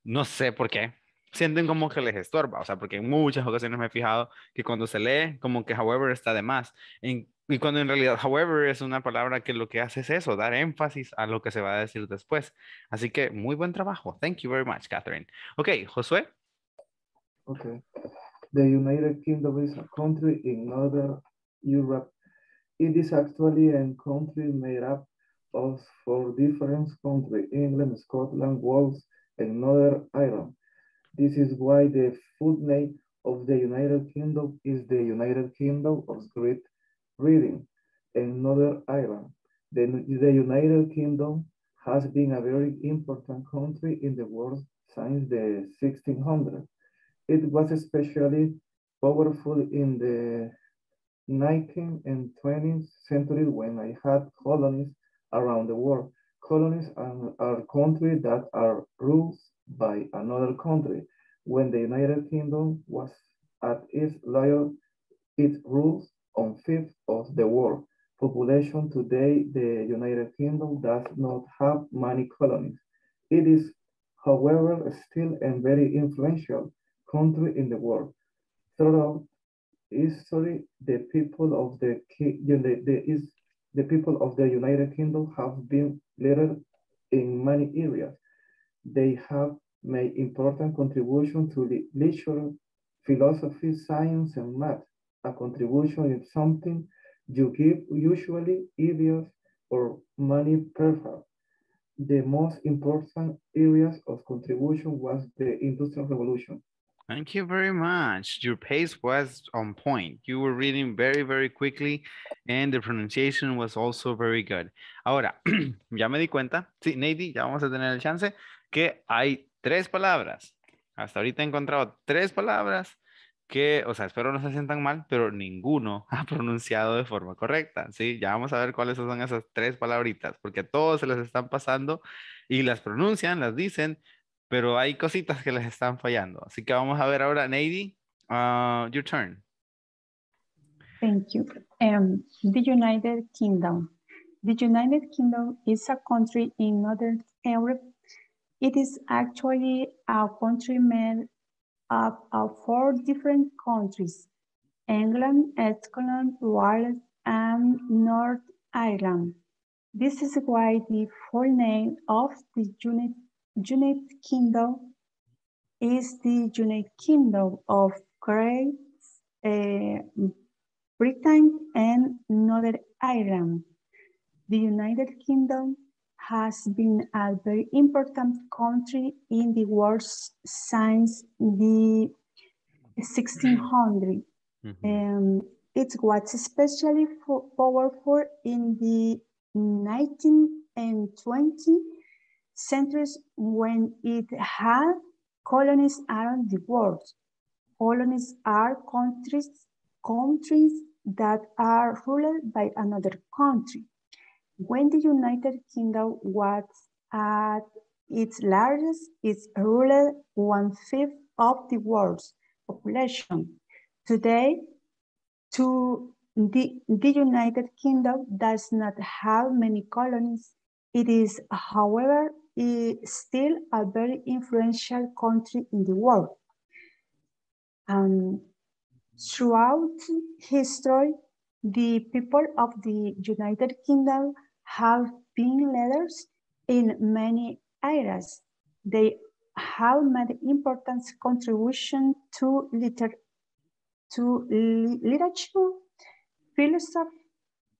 no sé por qué, sienten como que les estorba. O sea, porque en muchas ocasiones me he fijado que cuando se lee, como que however está de más. Y cuando en realidad however es una palabra que lo que hace es eso, dar énfasis a lo que se va a decir después. Así que muy buen trabajo. Thank you very much, Catherine. Ok, Josué. Ok. The United Kingdom is a country in Northern Europe. It is actually a country made up of four different countries, England, Scotland, Wales, and Northern Ireland. This is why the full name of the United Kingdom is the United Kingdom of Great Britain and Northern Ireland. The United Kingdom has been a very important country in the world since the 1600s. It was especially powerful in the 19th and 20th century when it had colonies around the world. Colonies are countries that are ruled by another country. When the United Kingdom was at its largest, it ruled on fifth of the world population. Today, the United Kingdom does not have many colonies. It is, however, still a very influential country in the world. Throughout history, the people of the United Kingdom have been leaders in many areas. They have made important contributions to the literature, philosophy, science, and math. A contribution is something you give, usually ideas or money perhaps. The most important areas of contribution was the Industrial Revolution. Thank you very much. Your pace was on point. You were reading very quickly and the pronunciation was also very good. Ahora, ya me di cuenta, sí, Nady, ya vamos a tener el chance que hay tres palabras. Hasta ahorita he encontrado tres palabras que, o sea, espero no se sientan mal, pero ninguno ha pronunciado de forma correcta, ¿sí? Ya vamos a ver cuáles son esas tres palabritas, porque a todos se las están pasando y las pronuncian, las dicen, pero hay cositas que les están fallando. Así que vamos a ver ahora, Nady, your turn. Thank you. The United Kingdom. The United Kingdom is a country in Northern Europe. It is actually a country made up of four different countries, England, Scotland, Wales, and Northern Ireland. This is why the full name of the United Kingdom is the United Kingdom of Great Britain and Northern Ireland. The United Kingdom has been a very important country in the world since the 1600s. Mm-hmm. It was especially powerful in the 19th and 20th centuries when it had colonies around the world. Colonies are countries that are ruled by another country. When the United Kingdom was at its largest, it ruled 1/5 of the world's population. Today, the United Kingdom does not have many colonies. It is, however, still a very influential country in the world. Throughout history, the people of the United Kingdom have been leaders in many areas. They have made important contribution to literature, philosophy,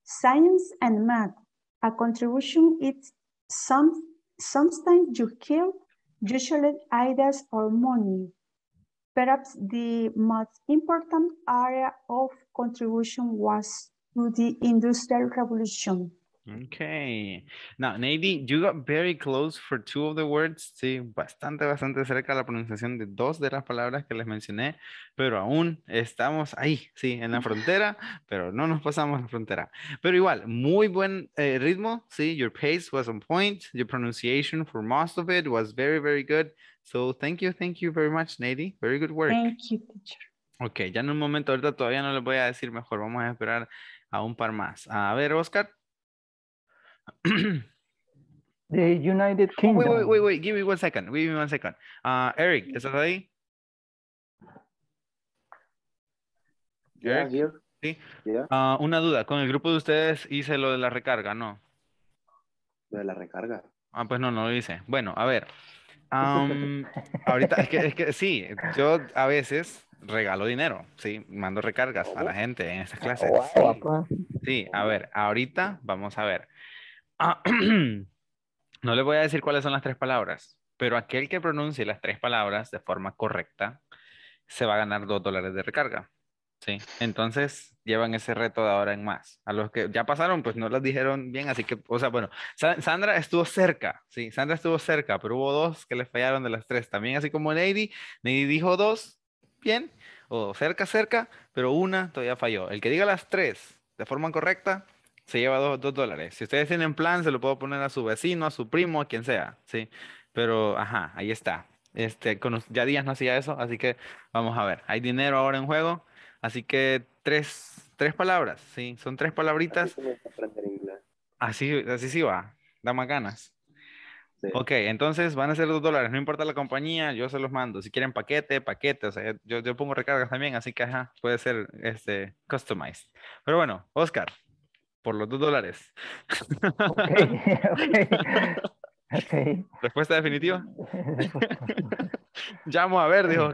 science, and math. A contribution is sometimes you kill, usually ideas or money. Perhaps the most important area of contribution was to the Industrial Revolution. Okay. Now, Nady, you got very close for two of the words. Sí, bastante cerca la pronunciación de dos de las palabras que les mencioné, pero aún estamos ahí, sí, en la frontera, pero no nos pasamos la frontera. Pero igual, muy buen ritmo, sí, your pace was on point, your pronunciation for most of it was very good. So, thank you very much, Nady. Very good work. Thank you, teacher. Ok, ya en un momento, ahorita todavía no les voy a decir mejor, vamos a esperar a un par más. A ver, Oscar. The United Kingdom. Oh, wait, give me 1 second. Eric, is that right? Yeah, here. Sí. Yeah. Una duda, con el grupo de ustedes hice lo de la recarga, ¿no? ¿Lo de la recarga? Ah, pues no lo hice. Bueno, a ver. Ahorita, es que sí, yo a veces regalo dinero, sí, mando recargas a la gente en estas clases. Sí, a ver, ahorita vamos a ver. No les voy a decir cuáles son las tres palabras, pero aquel que pronuncie las tres palabras de forma correcta se va a ganar $2 de recarga, ¿sí? Entonces llevan ese reto de ahora en más. A los que ya pasaron, pues no las dijeron bien, así que, o sea, bueno, Sandra estuvo cerca, sí, Sandra estuvo cerca, pero hubo dos que le fallaron de las tres también, así como Nady dijo dos, bien, o cerca, pero una todavía falló. El que diga las tres de forma correcta se lleva $2. Si ustedes tienen plan, se lo puedo poner a su vecino, a su primo, a quien sea, ¿sí? Pero, ajá, ahí está. Ya Díaz no hacía eso, así que vamos a ver. Hay dinero ahora en juego, así que tres palabras, ¿sí? Son tres palabritas. Así sí va, da más ganas. Sí. Ok, entonces van a ser $2, no importa la compañía, yo se los mando. Si quieren paquete, o sea, yo pongo recargas también, así que, ajá, puede ser customized. Pero bueno, Oscar. Por los $2. Okay. ¿Respuesta definitiva? Llamo a ver, dijo.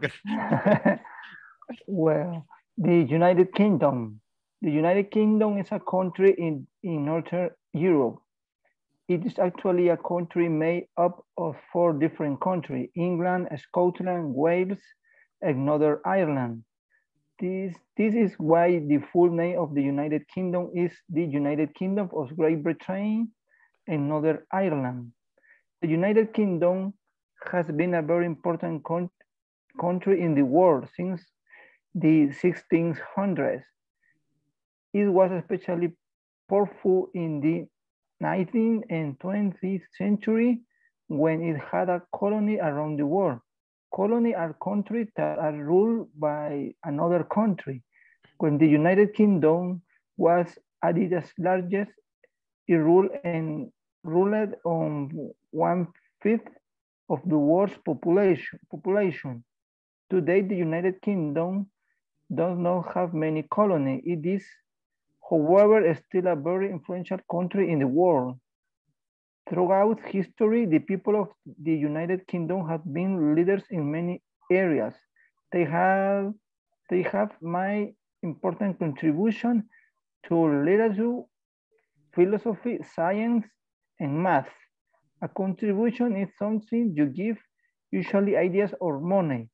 Well, the United Kingdom. The United Kingdom is a country in Northern Europe. It is actually a country made up of 4 different countries, England, Scotland, Wales, and Northern Ireland. This is why the full name of the United Kingdom is the United Kingdom of Great Britain and Northern Ireland. The United Kingdom has been a very important country in the world since the 1600s. It was especially powerful in the 19th and 20th century when it had a colony around the world. Colonies are countries that are ruled by another country. When the United Kingdom was at its largest, it ruled on 1/5 of the world's population. Today, the United Kingdom does not have many colonies. It is, however, is still a very influential country in the world. Throughout history, the people of the United Kingdom have been leaders in many areas. They have made important contribution to literature, philosophy, science, and math. A contribution is something you give, usually ideas or money.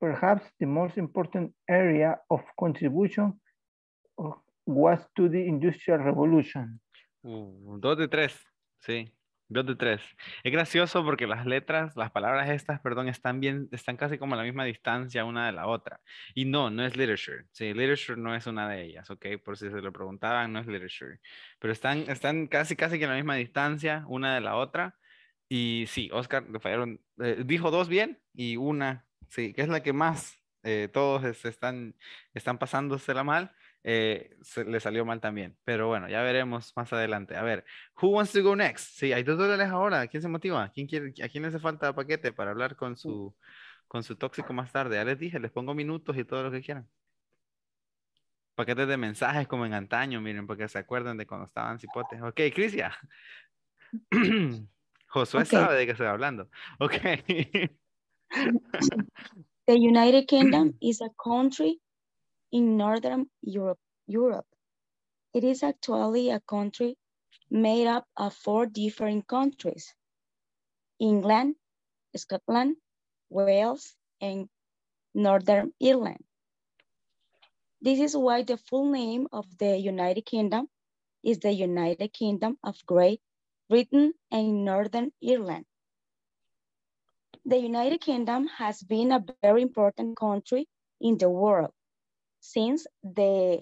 Perhaps the most important area of contribution was to the Industrial Revolution. 2 de 3, sí, 2 de 3. Es gracioso porque las letras, las palabras estas, perdón, están casi como a la misma distancia una de la otra. Y no es literature. Sí, literature no es una de ellas, ok, por si se lo preguntaban, no es literature. Pero están casi que a la misma distancia una de la otra. Y sí, Oscar, le fallaron, dijo 2 bien y 1... Sí, que es la que más todos están pasándosela mal, le salió mal también. Pero bueno, ya veremos más adelante. A ver, who wants to go next? Sí, hay $2 ahora. ¿Quién se motiva? ¿A quién le hace falta paquete para hablar con su tóxico más tarde? Ya les dije, les pongo minutos y todo lo que quieran. Paquetes de mensajes como en antaño, miren, porque se acuerdan de cuando estaban cipotes. Ok, Crisia. Josué sabe de qué se va hablando. Ok. The United Kingdom is a country in Northern Europe. It is actually a country made up of 4 different countries: England, Scotland, Wales, and Northern Ireland. This is why the full name of the United Kingdom is the United Kingdom of Great Britain and Northern Ireland. The United Kingdom has been a very important country in the world since the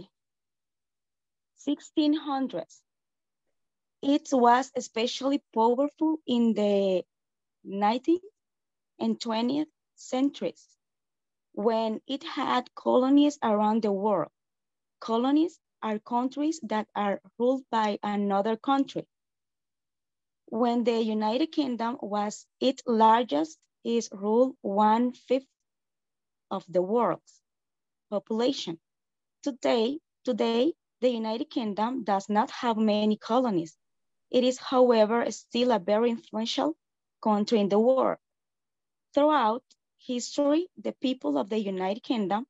1600s. It was especially powerful in the 19th and 20th centuries when it had colonies around the world. Colonies are countries that are ruled by another country. When the United Kingdom was its largest, it ruled 1/5 of the world's population. Today, the United Kingdom does not have many colonies. It is, however, still a very influential country in the world. Throughout history, the people of the United Kingdom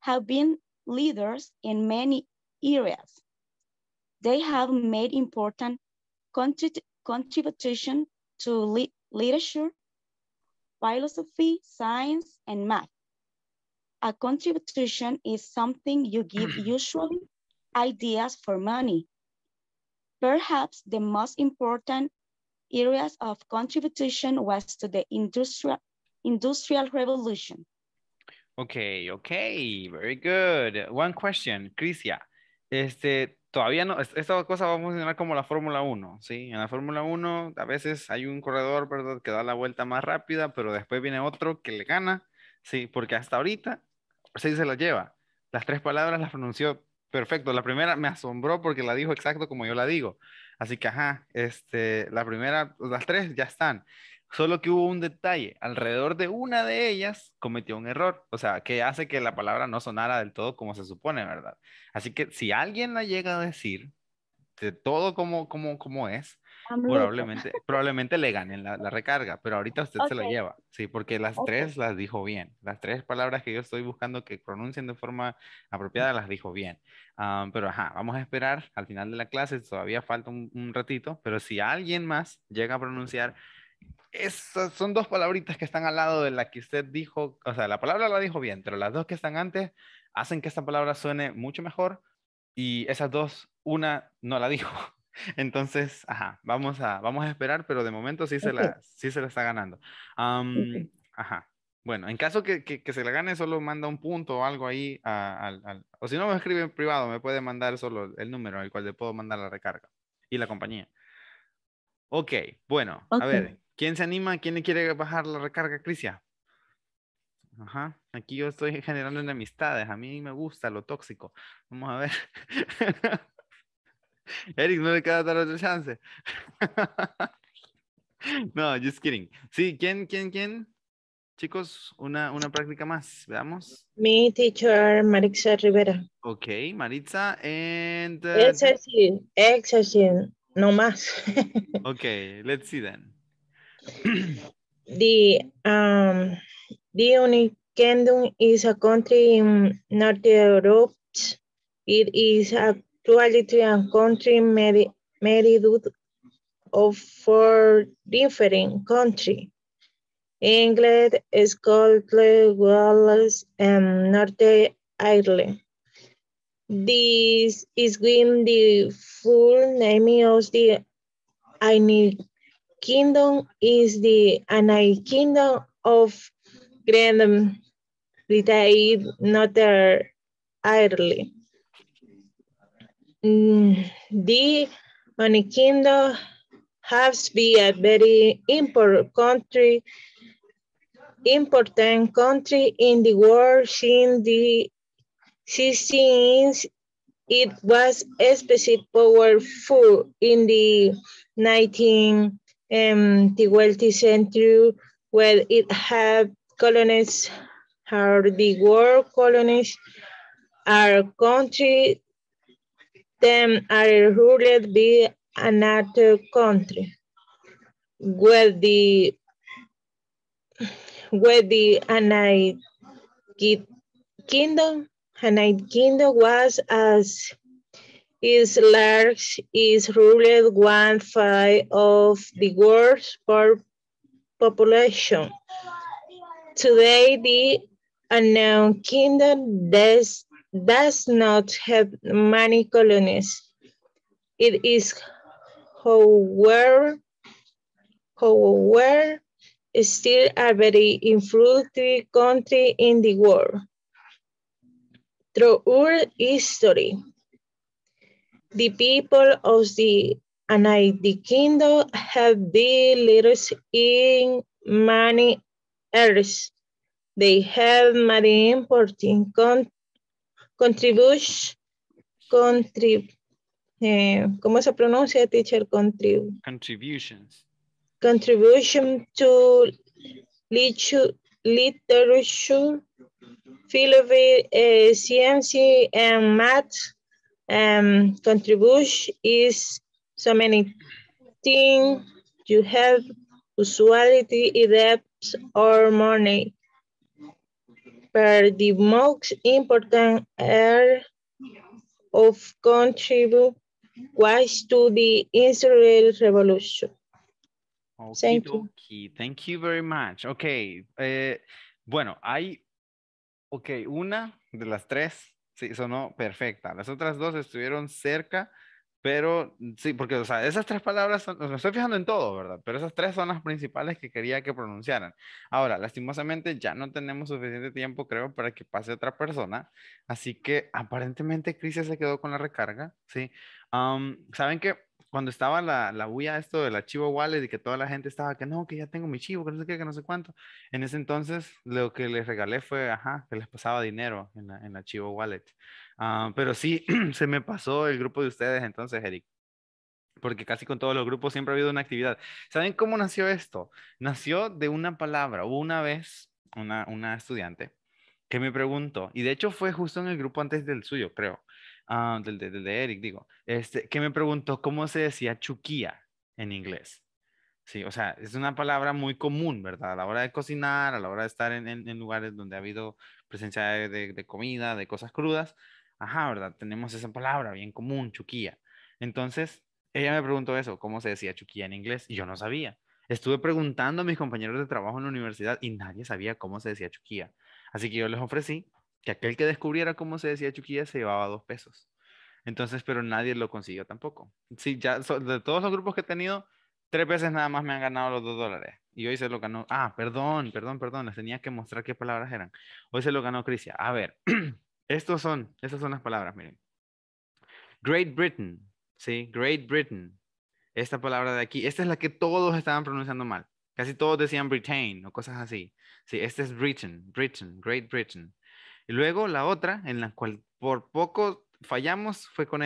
have been leaders in many areas. They have made important contribution to literature, philosophy, science, and math. A contribution is something you give, usually ideas for money. Perhaps the most important areas of contribution was to the Industrial Revolution. Okay, very good. One question, Crisia. Todavía no, esta cosa va a funcionar como la Fórmula 1, ¿sí? En la Fórmula 1 a veces hay un corredor, ¿verdad?, que da la vuelta más rápida, pero después viene otro que le gana, ¿sí? Porque hasta ahorita, sí, se la lleva. Las 3 palabras las pronunció perfecto. La primera me asombró porque la dijo exacto como yo la digo. Así que, ajá, la primera, las 3 ya están. Solo que hubo un detalle, alrededor de una de ellas cometió un error, o sea, que hace que la palabra no sonara del todo como se supone, ¿verdad? Así que si alguien la llega a decir de todo como es, probablemente le ganen la recarga, pero ahorita usted se la lleva, sí, porque las 3 las dijo bien, las 3 palabras que yo estoy buscando que pronuncien de forma apropiada las dijo bien, pero ajá, vamos a esperar al final de la clase, todavía falta un ratito, pero si alguien más llega a pronunciar esas son 2 palabritas que están al lado de la que usted dijo, o sea, la palabra la dijo bien, pero las 2 que están antes hacen que esta palabra suene mucho mejor y esas 2, una no la dijo. Entonces, ajá, vamos a esperar, pero de momento sí se la está ganando. Ajá. Bueno, en caso que se la gane, solo manda un punto o algo ahí, o si no me escribe en privado, me puede mandar solo el número al cual le puedo mandar la recarga y la compañía. Ok, bueno, a ver. ¿Quién se anima? ¿Quién le quiere bajar la recarga, Crisia? Ajá, aquí yo estoy generando enemistades. A mí me gusta lo tóxico. Vamos a ver. Eric, no le queda dar otra chance. No, just kidding. Sí, ¿quién? Chicos, una práctica más. Veamos. Mi teacher, Maritza Rivera. Ok, Maritza. And, exercise. No más. Okay, let's see then. The United Kingdom is a country in Northern Europe. It is actually a country made of 4 different countries. England, Scotland, Wales, and Northern Ireland. This is when the full name of the United Kingdom is the United Kingdom of Great Britain, Northern Ireland. The United Kingdom has been a very important country in the world since it was especially powerful in the 19th and 20th century, where it had colonies, or the world colonies. Our country then are ruled by another country, where the United Kingdom was, as its large, is ruled 1/5 of the world's population. Today, the United Kingdom does not have many colonies. It is, however, still a very influential country in the world. Throughout history, the people of the United Kingdom have been leaders in many areas. They have made important contribution to literature, philosophy, science, and math. Contribution is so many things you have, usuality, depth, or money. But the most important area of contribution was to the Industrial Revolution. Okay, thank you. Okay. Thank you very much. Okay. Bueno, hay... Ok, una de las tres, sí, sonó perfecta. Las otras dos estuvieron cerca, pero sí, porque, o sea, esas tres palabras, me estoy fijando en todo, ¿verdad? Pero esas tres son las principales que quería que pronunciaran. Ahora, lastimosamente, ya no tenemos suficiente tiempo, creo, para que pase otra persona. Así que, aparentemente, Crisia se quedó con la recarga, ¿sí? ¿Saben qué? Cuando estaba la bulla esto de la Chivo Wallet y que toda la gente estaba que no, que ya tengo mi chivo, que no sé qué, que no sé cuánto. En ese entonces lo que les regalé fue, que les pasaba dinero en la Chivo Wallet. Pero sí, se me pasó el grupo de ustedes entonces, Eric. Porque casi con todos los grupos siempre ha habido una actividad. ¿Saben cómo nació esto? Nació de una palabra. Hubo una vez una estudiante que me preguntó, y de hecho fue justo en el grupo antes del suyo, creo. Del de Eric, digo, que me preguntó cómo se decía chuquía en inglés. Sí, o sea, es una palabra muy común, ¿verdad? A la hora de cocinar, a la hora de estar en lugares donde ha habido presencia de comida, de cosas crudas. ¿Verdad? Tenemos esa palabra bien común, chuquía. Entonces, ella me preguntó eso, cómo se decía chuquía en inglés, y yo no sabía. Estuve preguntando a mis compañeros de trabajo en la universidad y nadie sabía cómo se decía chuquía. Así que yo les ofrecí que aquel que descubriera cómo se decía chuquilla se llevaba $2. Entonces, pero nadie lo consiguió tampoco. Sí, ya de todos los grupos que he tenido, 3 veces nada más me han ganado los $2. Y hoy se lo ganó. Perdón. Les tenía que mostrar qué palabras eran. Hoy se lo ganó Crisia. A ver, estas son las palabras, miren. Great Britain. Sí, Great Britain. Esta palabra de aquí. Esta es la que todos estaban pronunciando mal. Casi todos decían Britain o cosas así. Sí, este es Britain, Great Britain. Y luego la otra, en la cual por poco fallamos, fue con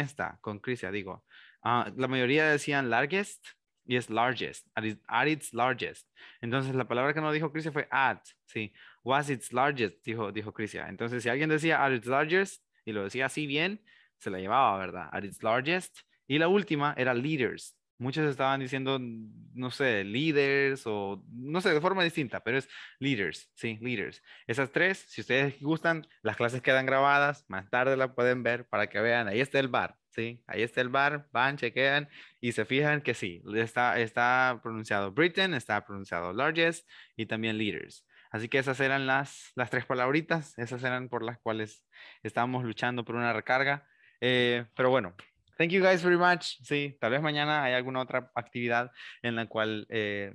Crisia, digo. La mayoría decían largest, y es largest, at its largest. Entonces la palabra que no dijo Crisia fue at, sí, was its largest, dijo Crisia. Entonces si alguien decía at its largest y lo decía así bien, se la llevaba, ¿verdad? At its largest. Y la última era leaders. Muchos estaban diciendo, no sé, leaders o no sé, de forma distinta, pero es leaders, sí, leaders. Esas tres, si ustedes gustan, las clases quedan grabadas, más tarde las pueden ver para que vean, ahí está el bar, sí, ahí está el bar, van, chequean y se fijan que sí, está pronunciado Britain, está pronunciado largest y también leaders. Así que esas eran las tres palabritas, esas eran por las cuales estábamos luchando por una recarga, pero bueno. Thank you guys very much. Sí, tal vez mañana hay alguna otra actividad en la cual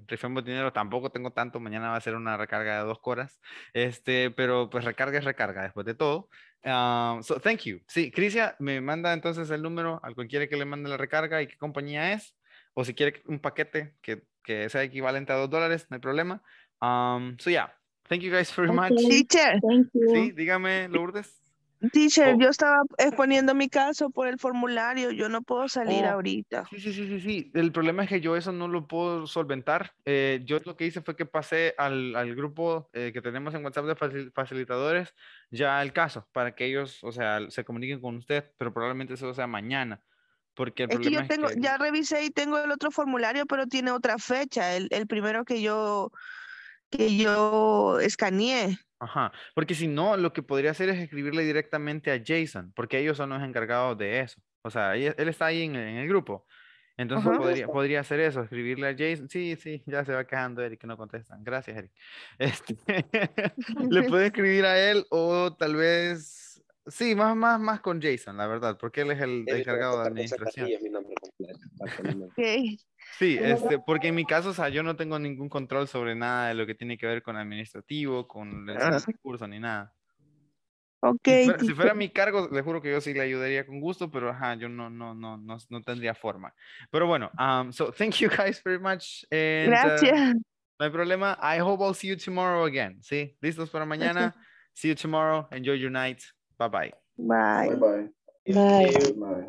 rifemos dinero. Tampoco tengo tanto. Mañana va a ser una recarga de 2 horas. Pero pues recarga es recarga después de todo. So thank you. Sí, Crisia me manda entonces el número al cual quiere que le mande la recarga y qué compañía es. O si quiere un paquete que sea equivalente a $2, no hay problema. So yeah, thank you guys very much. Teacher, thank you. Sí, dígame, Lourdes. Teacher, yo estaba exponiendo mi caso por el formulario, yo no puedo salir ahorita. Sí, el problema es que yo eso no lo puedo solventar. Yo lo que hice fue que pasé al grupo que tenemos en WhatsApp de facilitadores ya el caso, para que ellos, o sea, se comuniquen con usted, pero probablemente eso sea mañana. Porque el problema es que ya revisé y tengo el otro formulario, pero tiene otra fecha, el primero que yo escaneé. Ajá, porque si no, lo que podría hacer es escribirle directamente a Jason, porque ellos son los encargados de eso. O sea, él está ahí en el grupo. Entonces podría hacer eso, escribirle a Jason. Sí, ya se va quejando Eric, que no contestan. Gracias, Eric. Le puede escribir a él o tal vez... Sí, más con Jason, la verdad, porque él es el encargado de administración. Okay. Sí, porque en mi caso, o sea, yo no tengo ningún control sobre nada de lo que tiene que ver con administrativo, con el curso, ni nada. Okay. Si fuera mi cargo, le juro que yo sí le ayudaría con gusto, pero ajá, yo no tendría forma. Pero bueno, so thank you guys very much. And, gracias. No hay problema. I hope I'll see you tomorrow again. ¿Sí? ¿Listos para mañana? Gracias. See you tomorrow. Enjoy your night. Bye bye. Bye. Bye. Bye.